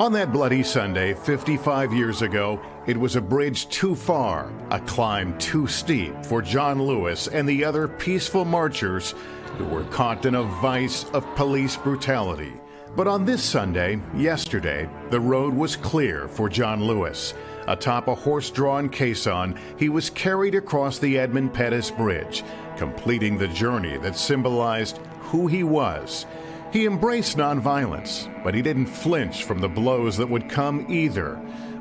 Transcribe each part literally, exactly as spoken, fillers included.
On that bloody Sunday, fifty-five years ago, it was a bridge too far, a climb too steep for John Lewis and the other peaceful marchers who were caught in a vice of police brutality. But on this Sunday, yesterday, the road was clear for John Lewis. Atop a horse-drawn caisson, he was carried across the Edmund Pettus Bridge, completing the journey that symbolized who he was. He embraced nonviolence, but he didn't flinch from the blows that would come either.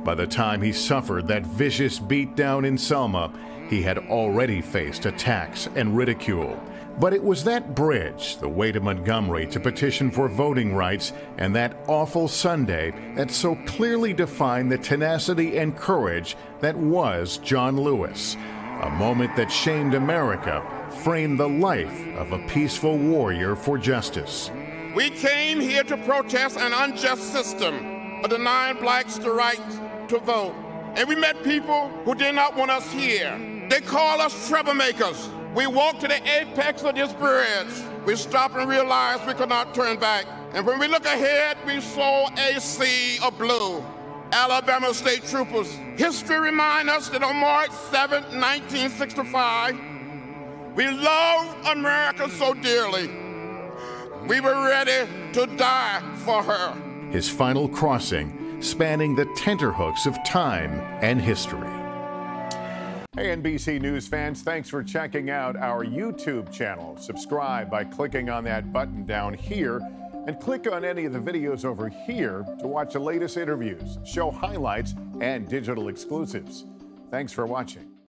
By the time he suffered that vicious beatdown in Selma, he had already faced attacks and ridicule. But it was that bridge, the way to Montgomery to petition for voting rights, and that awful Sunday that so clearly defined the tenacity and courage that was John Lewis. A moment that shamed America, framed the life of a peaceful warrior for justice. We came here to protest an unjust system of denying blacks the right to vote. And we met people who did not want us here. They call us troublemakers. We walked to the apex of this bridge. We stopped and realized we could not turn back. And when we look ahead, we saw a sea of blue. Alabama state troopers. History reminds us that on March seventh, nineteen sixty-five, we loved America so dearly. We were ready to die for her. His final crossing, spanning the tenterhooks of time and history. Hey, N B C News fans, thanks for checking out our YouTube channel. Subscribe by clicking on that button down here, and click on any of the videos over here to watch the latest interviews, show highlights, and digital exclusives. Thanks for watching.